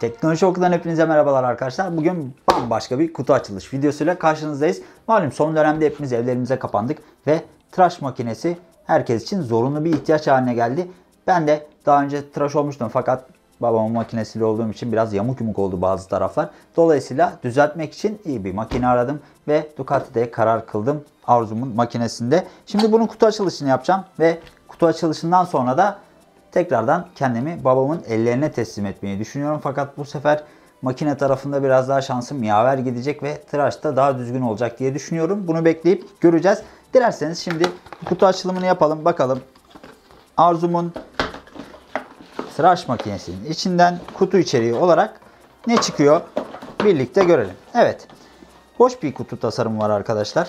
Teknoloji Okulu'dan hepinize merhabalar arkadaşlar. Bugün bambaşka bir kutu açılış videosuyla karşınızdayız. Malum son dönemde hepimiz evlerimize kapandık ve tıraş makinesi herkes için zorunlu bir ihtiyaç haline geldi. Ben de daha önce tıraş olmuştum fakat babamın makinesiyle olduğum için biraz yamuk yumuk oldu bazı taraflar. Dolayısıyla düzeltmek için iyi bir makine aradım ve Ducati'de karar kıldım, Arzum'un makinesinde. Şimdi bunun kutu açılışını yapacağım ve kutu açılışından sonra da tekrardan kendimi babamın ellerine teslim etmeyi düşünüyorum. Fakat bu sefer makine tarafında biraz daha şansım yaver gidecek ve tıraş da daha düzgün olacak diye düşünüyorum. Bunu bekleyip göreceğiz. Dilerseniz şimdi kutu açılımını yapalım. Bakalım Arzum'un tıraş makinesinin içinden kutu içeriği olarak ne çıkıyor birlikte görelim. Evet, hoş bir kutu tasarımı var arkadaşlar.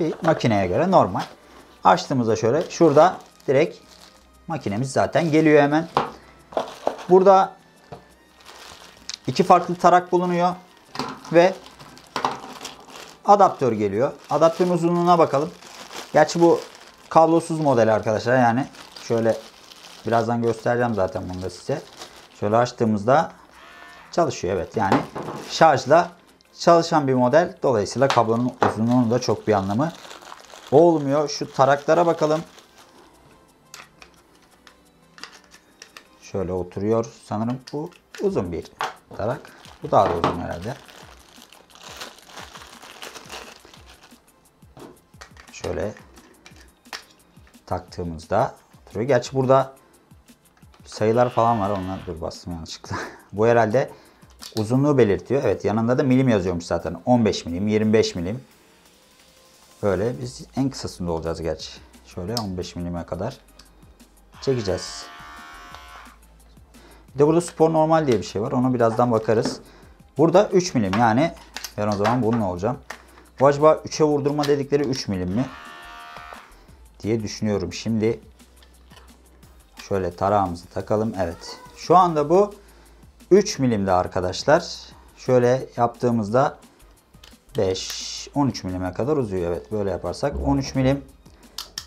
Bir makineye göre normal. Açtığımızda şöyle şurada direkt makinemiz zaten geliyor hemen. Burada iki farklı tarak bulunuyor ve adaptör geliyor. Adaptörün uzunluğuna bakalım. Gerçi bu kablosuz model arkadaşlar. Yani şöyle birazdan göstereceğim zaten bunu da size. Şöyle açtığımızda çalışıyor. Evet, yani şarjla çalışan bir model. Dolayısıyla kablonun uzunluğunun da çok bir anlamı olmuyor. Şu taraklara bakalım. Şöyle oturuyor. Sanırım bu uzun bir tarak. Bu daha da uzun herhalde. Şöyle taktığımızda oturuyor. Gerçi burada sayılar falan var. Onlar dur bastım yanlışlıkla. Bu herhalde uzunluğu belirtiyor. Evet, yanında da milim yazıyormuş zaten. 15 milim, 25 milim. Böyle biz en kısasında olacağız gerçi. Şöyle 15 milime kadar çekeceğiz. Bir de burada spor normal diye bir şey var. Ona birazdan bakarız. Burada 3 milim, yani ben o zaman bununla olacağım. Bu acaba 3'e vurdurma dedikleri 3 milim mi diye düşünüyorum. Şimdi şöyle tarağımızı takalım. Evet, şu anda bu 3 milimde arkadaşlar. Şöyle yaptığımızda 5, 13 milime kadar uzuyor. Evet, böyle yaparsak 13 milim.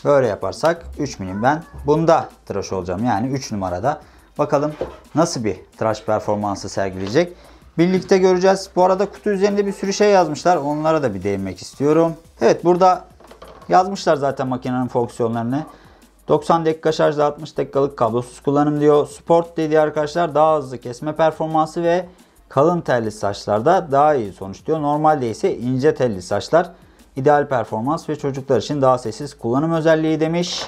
Böyle yaparsak 3 milim. Ben bunda tıraş olacağım. Yani 3 numarada. Bakalım nasıl bir tıraş performansı sergileyecek. Birlikte göreceğiz. Bu arada kutu üzerinde bir sürü şey yazmışlar. Onlara da bir değinmek istiyorum. Evet, burada yazmışlar zaten makinenin fonksiyonlarını. 90 dakika şarjla 60 dakikalık kablosuz kullanım diyor. Sport dediği arkadaşlar daha hızlı kesme performansı ve kalın telli saçlarda daha iyi sonuç diyor. Normalde ise ince telli saçlar ideal performans ve çocuklar için daha sessiz kullanım özelliği demiş.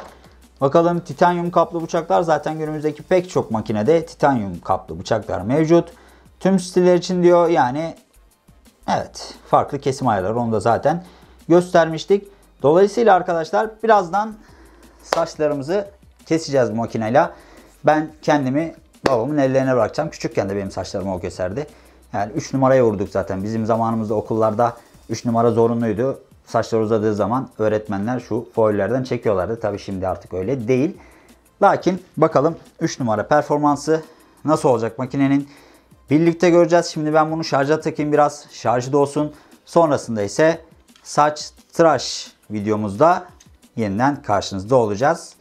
Bakalım, titanyum kaplı bıçaklar, zaten günümüzdeki pek çok makinede titanyum kaplı bıçaklar mevcut. Tüm stiller için diyor, yani evet, farklı kesim ayarları, onu da zaten göstermiştik. Dolayısıyla arkadaşlar birazdan saçlarımızı keseceğiz bu makineyle. Ben kendimi babamın ellerine bırakacağım. Küçükken de benim saçlarımı o keserdi. Yani 3 numaraya vurduk zaten. Bizim zamanımızda okullarda 3 numara zorunluydu. Saçlar uzadığı zaman öğretmenler şu foillerden çekiyorlardı. Tabii şimdi artık öyle değil. Lakin bakalım 3 numara performansı nasıl olacak makinenin. Birlikte göreceğiz. Şimdi ben bunu şarja takayım biraz. Şarjı da olsun. Sonrasında ise saç tıraş videomuzda yeniden karşınızda olacağız.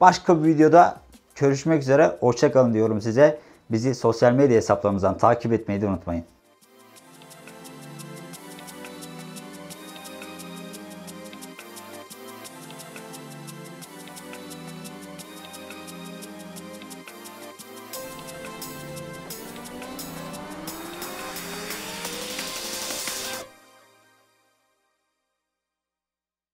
Başka bir videoda görüşmek üzere. Hoşça kalın diyorum size. Bizi sosyal medya hesaplarımızdan takip etmeyi de unutmayın.